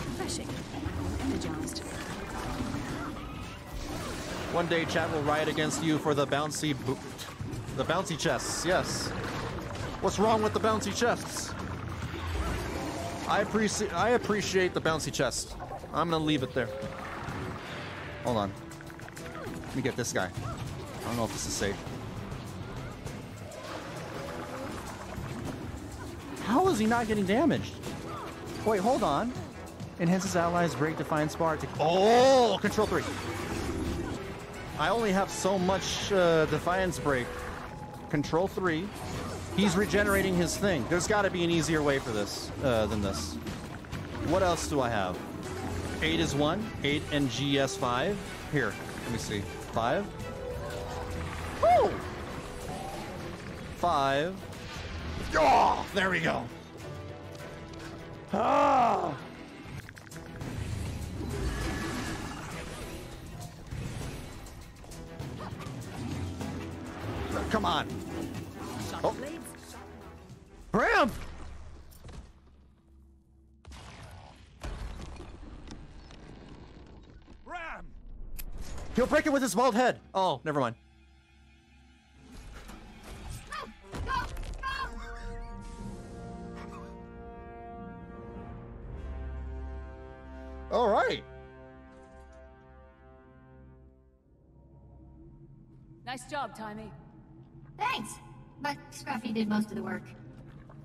One day, Chad will riot against you for the bouncy boot, the bouncy chests. Yes. What's wrong with the bouncy chests? I appreciate the bouncy chest. I'm gonna leave it there. Hold on. Let me get this guy. I don't know if this is safe. How is he not getting damaged? Wait, hold on. Enhances allies, break, define, spark. Oh, control 3. I only have so much defiance break. Control 3. He's regenerating his thing. There's got to be an easier way for this than this. What else do I have? 8 is 1. 8 and GS 5. Here, let me see. 5. Woo! 5. Oh, there we go. Ah! Come on. Oh. Bram! Bram! He'll break it with his bald head. Oh, never mind. All right. Nice job, Taimi. Thanks, but Scruffy did most of the work.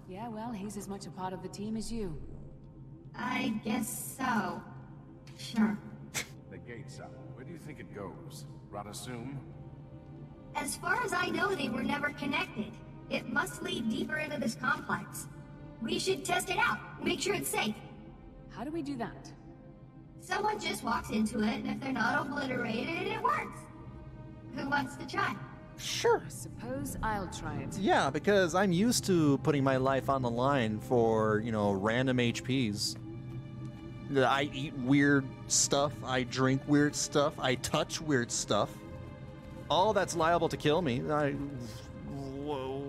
Yeah, well, he's as much a part of the team as you. I guess so. Sure. The gate's up. Where do you think it goes? Ratasum? As far as I know, they were never connected. It must lead deeper into this complex. We should test it out, make sure it's safe. How do we do that? Someone just walks into it, and if they're not obliterated, it works. Who wants to try? Sure. I suppose I'll try it. Yeah, because I'm used to putting my life on the line for, you know, random HPs. I eat weird stuff, I drink weird stuff, I touch weird stuff. All that's liable to kill me. Whoa.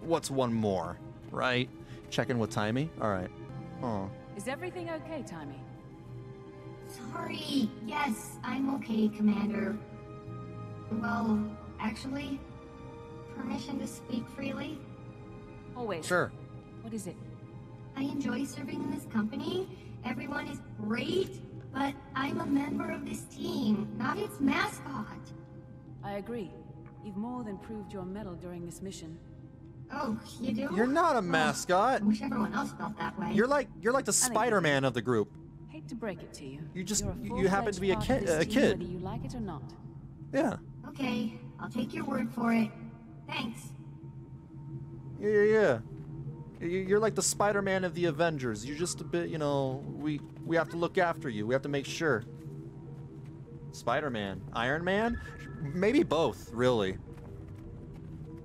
What's one more, right? Check in with Taimi? Alright. Oh. Is everything okay, Taimi? Sorry. Yes, I'm okay, Commander. Well... actually, permission to speak freely? Always. Sure. What is it? I enjoy serving in this company. Everyone is great, but I'm a member of this team, not its mascot. I agree. You've more than proved your mettle during this mission. Oh, you do? You're not a mascot. I wish everyone else felt that way. You're like the Spider-Man of the group. Hate to break it to you. You happen to be a kid. Whether you like it or not. Yeah. Okay. I'll take your word for it. Thanks. Yeah. You're like the Spider-Man of the Avengers. You're just a bit, you know, we have to look after you. We have to make sure. Spider-Man. Iron Man? Maybe both, really.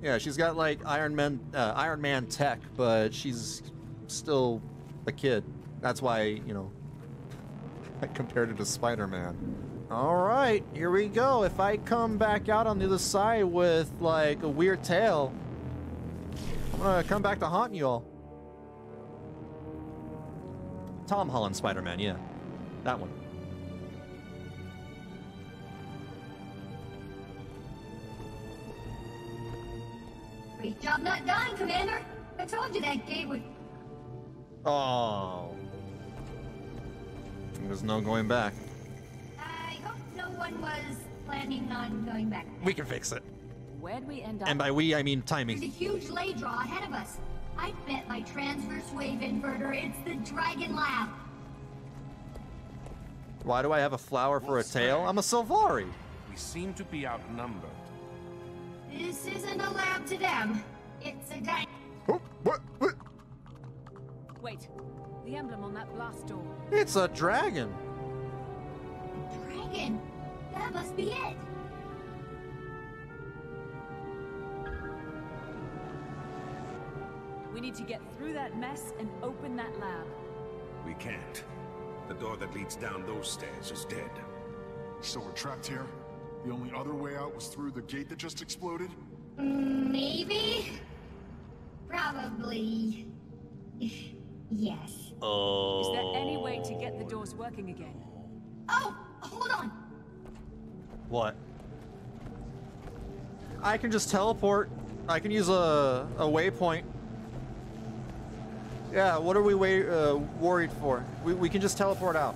Yeah, she's got like Iron Man tech, but she's still a kid. That's why, you know, I compared her to Spider-Man. Alright, here we go. If I come back out on the other side with, like, a weird tail, I'm gonna come back to haunt you all. Tom Holland Spider-Man, yeah. That one. Great job not dying, Commander! I told you that gate would... Oh. There's no going back. No one was planning on going back. We can fix it. Where'd we end up? And by we, I mean Taimi. There's a huge ley draw ahead of us. I bet my transverse wave inverter, it's the dragon lab. Why do I have a flower for a tail? I'm a Sylvari. We seem to be outnumbered. This isn't a lab to them. It's a guy. Oh, what? Wait, the emblem on that blast door. It's a dragon. Dragon. That must be it. We need to get through that mess and open that lab. We can't. The door that leads down those stairs is dead. So we're trapped here? The only other way out was through the gate that just exploded? Maybe? Probably. Yes. Oh. Is there any way to get the doors working again? Oh! Hold on! What? I can just teleport. I can use a waypoint. Yeah, what are we worried for? We can just teleport out.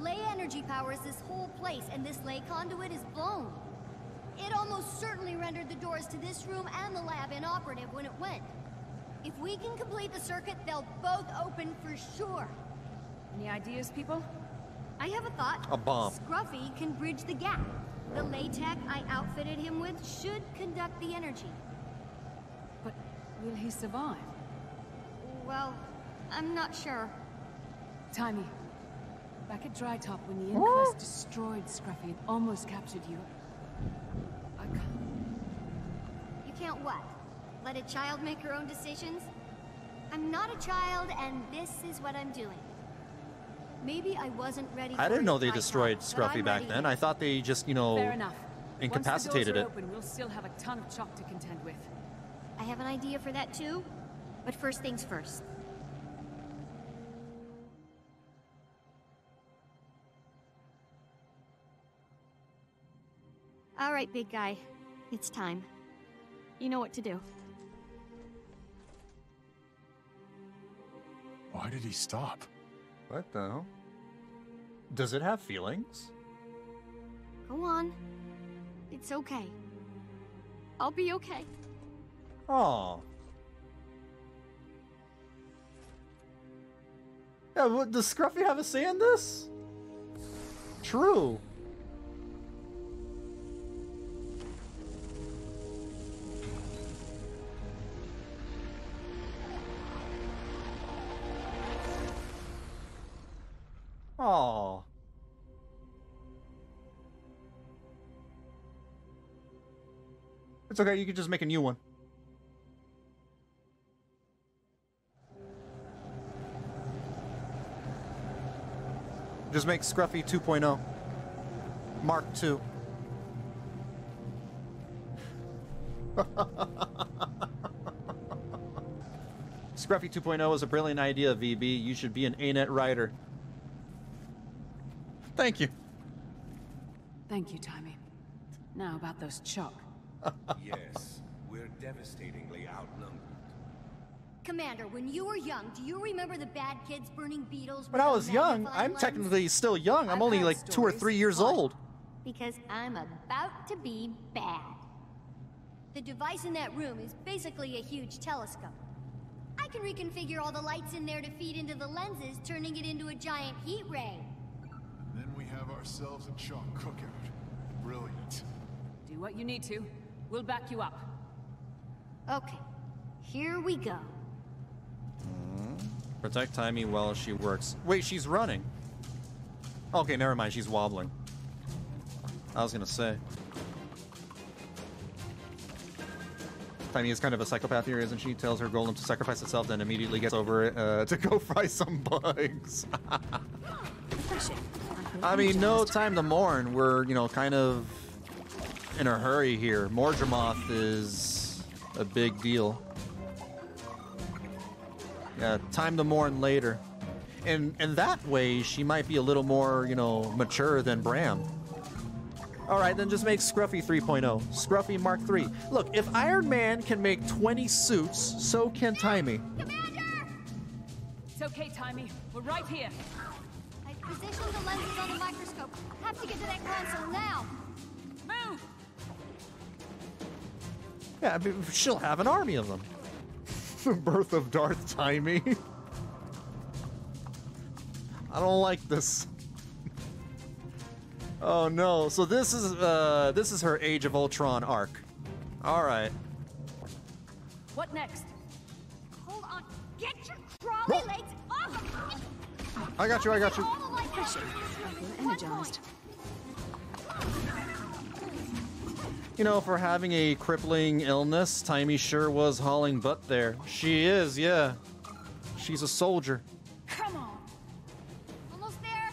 Ley energy powers this whole place, and this ley conduit is blown. It almost certainly rendered the doors to this room and the lab inoperative when it went. If we can complete the circuit, they'll both open for sure. Any ideas, people? I have a thought. A bomb. Scruffy can bridge the gap. The ley tech I outfitted him with should conduct the energy. But will he survive? Well, I'm not sure. Taimi, back at Dry Top when the inquest destroyed Scruffy and almost captured you. I can't. You can't what? Let a child make her own decisions? I'm not a child, and this is what I'm doing. Maybe I wasn't ready. I didn't know they destroyed Scruffy back then. I thought they just, you know, incapacitated it. Once the doors are open, we'll still have a ton of Chak to contend with. I have an idea for that too, but first things first. All right, big guy, it's time. You know what to do. Why did he stop? What the hell? Does it have feelings? Go on. It's okay. I'll be okay. Oh. Yeah, well, does Scruffy have a say in this? True. Oh. It's okay, you can just make a new one. Just make Scruffy 2.0. Mark 2. Scruffy 2.0 is a brilliant idea, VB. You should be an ANET writer. Thank you. Thank you, Taimi. Now about those Chak. Yes, we're devastatingly outnumbered. Commander, when you were young, do you remember the bad kids burning beetles? When I was young, I'm technically still young. I'm only like 2 or 3 years old. Because I'm about to be bad. The device in that room is basically a huge telescope. I can reconfigure all the lights in there to feed into the lenses, turning it into a giant heat ray. Then we have ourselves a Chak cookout. Brilliant. Do what you need to. We'll back you up. Okay. Here we go. Protect Taimi while she works. Wait, she's running. Okay, never mind. She's wobbling. I was gonna say. Taimi is kind of a psychopath here, isn't she? Tells her golem to sacrifice itself, then immediately gets over it to go fry some bugs. I mean, no time to mourn. We're, you know, kind of in a hurry here. Mordremoth is a big deal. Yeah, time to mourn later. And that way, she might be a little more, you know, mature than Bram. All right, then just make Scruffy 3.0. Scruffy Mark 3. Look, if Iron Man can make 20 suits, so can Taimi. Commander! It's okay, Taimi. We're right here. Position the lenses on the microscope. Have to get to that console now. Move! Yeah, I mean, she'll have an army of them. The birth of Darth Taimi. I don't like this. Oh no! So this is her Age of Ultron arc. All right. What next? Hold on! Get your crawly legs off of me! I got you. I got you. Energized. You know, for having a crippling illness, Taimi sure was hauling butt there. She is, yeah. She's a soldier. Come on. Almost there.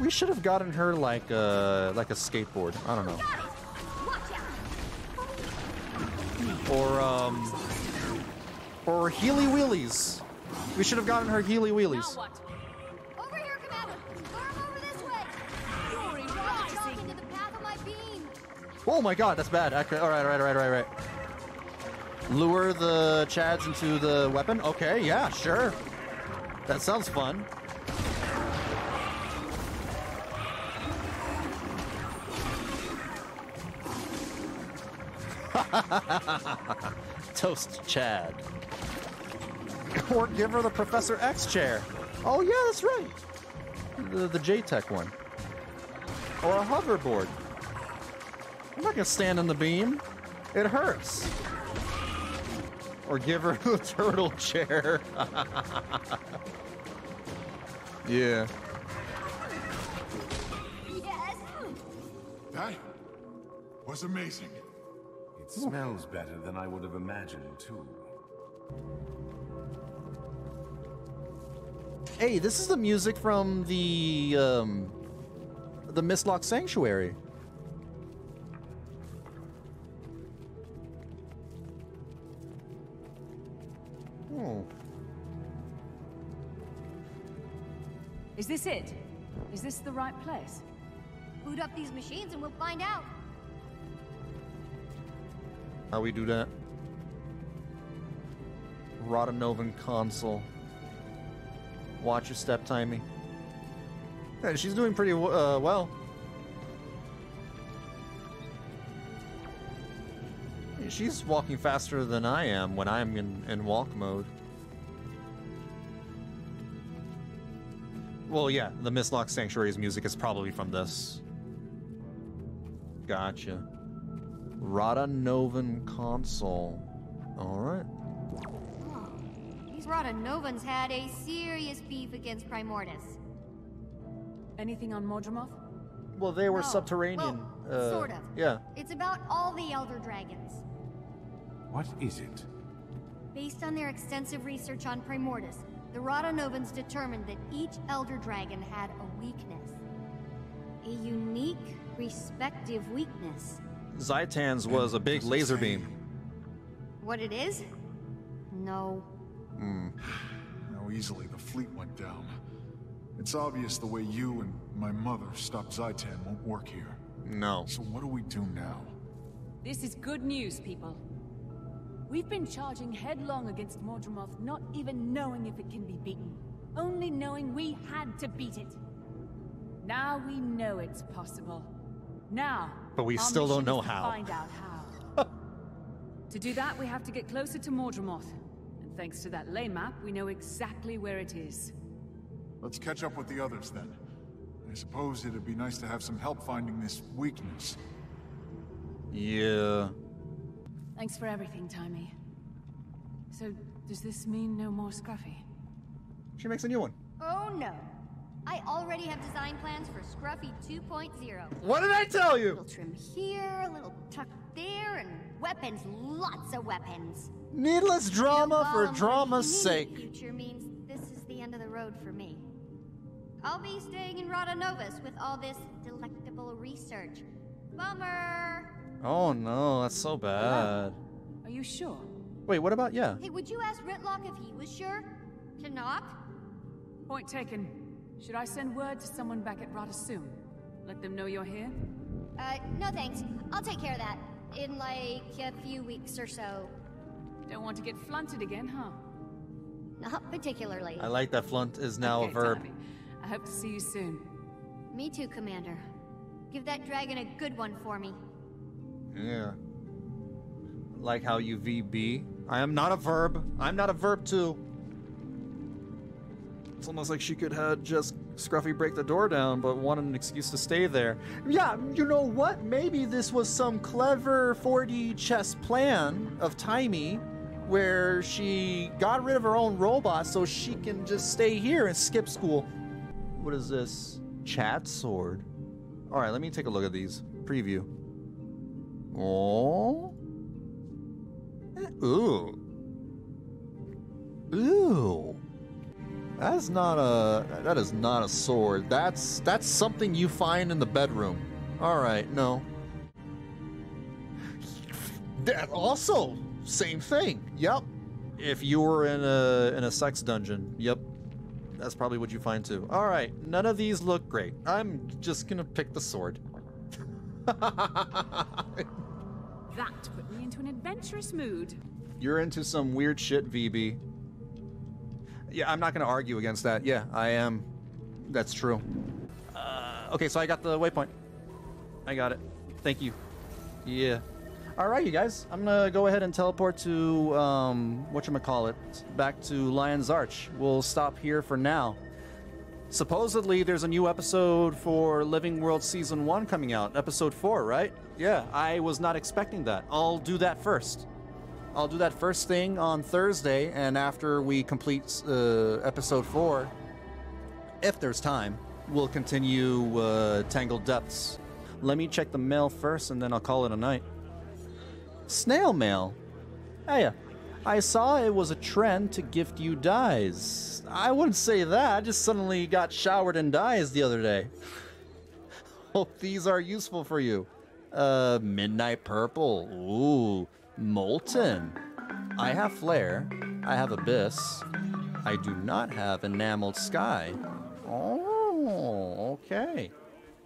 We should have gotten her like a skateboard. I don't know. Or Heely Wheelies. We should have gotten her Heely Wheelies. Now what? Over here, Commander. Storm over this way. You're into the path of my beam. Oh my god, that's bad. Accurate. All right. Lure the Chads into the weapon? Okay, yeah, sure. That sounds fun. Toast Chad. Or give her the Professor X chair. Oh yeah, that's right. The J-Tech one. Or a hoverboard. I'm not gonna stand on the beam. It hurts. Or give her the turtle chair. Yeah. Yes. That was amazing. It smells better than I would have imagined, too. Hey, this is the music from the Mistlock Sanctuary. Oh. Is this it? Is this the right place? Boot up these machines and we'll find out. How we do that? Rata Novus console. Watch your step, Taimi. Yeah, she's doing pretty well. She's walking faster than I am when I'm in walk mode. Well, yeah, the Mistlock Sanctuary's music is probably from this. Gotcha. Rata Novus console. Alright. These Rata Novans had a serious beef against Primordus. Anything on Mordremoth? Well, they were subterranean. Well, sort of. Yeah. It's about all the Elder Dragons. What is it? Based on their extensive research on Primordus, the Rata Novans determined that each Elder Dragon had a weakness. A unique, respective weakness. Zhaitan's was a big laser beam. What it is? No. How easily the fleet went down. It's obvious the way you and my mother stopped Zhaitan won't work here. No. So what do we do now? This is good news, people. We've been charging headlong against Mordremoth, not even knowing if it can be beaten. Only knowing we had to beat it. Now we know it's possible. Now. But we still don't know how. Find out how. To do that, we have to get closer to Mordremoth. And thanks to that lane map, we know exactly where it is. Let's catch up with the others then. I suppose it'd be nice to have some help finding this weakness. Yeah. Thanks for everything, Taimi. So, does this mean no more Scruffy? She makes a new one. Oh no. I already have design plans for Scruffy 2.0. What did I tell you? A little trim here, a little tuck there, and weapons, lots of weapons. Needless drama for drama's sake. Future means this is the end of the road for me. I'll be staying in Rata Novus with all this delectable research. Bummer. Oh no, that's so bad. Are you sure? Wait, what about yeah? Hey, would you ask Ritlock if he was sure? Canach? Point taken. Should I send word to someone back at Rata soon? Let them know you're here? No thanks. I'll take care of that. In like a few weeks or so. Don't want to get flunted again, huh? Not particularly. I like that flunt is now okay, a verb. Tommy. I hope to see you soon. Me too, Commander. Give that dragon a good one for me. Yeah. Like how you VB. I am not a verb. I'm not a verb too. It's almost like she could have just Scruffy break the door down, but wanted an excuse to stay there. Yeah, you know what? Maybe this was some clever 4D chess plan of Taimi, where she got rid of her own robot so she can just stay here and skip school. What is this? Chat sword. All right, let me take a look at these. Preview. Oh. Ooh. Ooh. That's not a. That is not a sword. That's something you find in the bedroom. All right, no. That also same thing. Yep. If you were in a sex dungeon. Yep. That's probably what you find too. All right. None of these look great. I'm just gonna pick the sword. That put me into an adventurous mood. You're into some weird shit, VB. Yeah, I'm not going to argue against that. Yeah, I am. That's true. Okay, so I got the waypoint. I got it. Thank you. Yeah. All right, you guys. I'm going to go ahead and teleport to, whatchamacallit, back to Lion's Arch. We'll stop here for now. Supposedly, there's a new episode for Living World Season 1 coming out. Episode 4, right? Yeah, I was not expecting that. I'll do that first. I'll do that first thing on Thursday, and after we complete Episode 4, if there's time, we'll continue Tangled Depths. Let me check the mail first, and then I'll call it a night. Snail mail? Hey, I saw it was a trend to gift you dyes. I wouldn't say that. I just suddenly got showered in dyes the other day. Hope these are useful for you. Midnight purple. Ooh. Molten. I have flare. I have abyss. I do not have enameled sky. Oh, okay.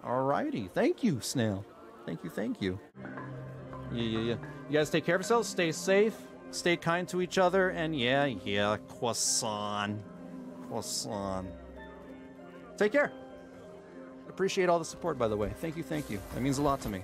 Alrighty. Thank you, Snail. Thank you, thank you. Yeah. You guys take care of yourselves. Stay safe. Stay kind to each other. And yeah. Croissant. Croissant. Take care. Appreciate all the support, by the way. Thank you, thank you. That means a lot to me.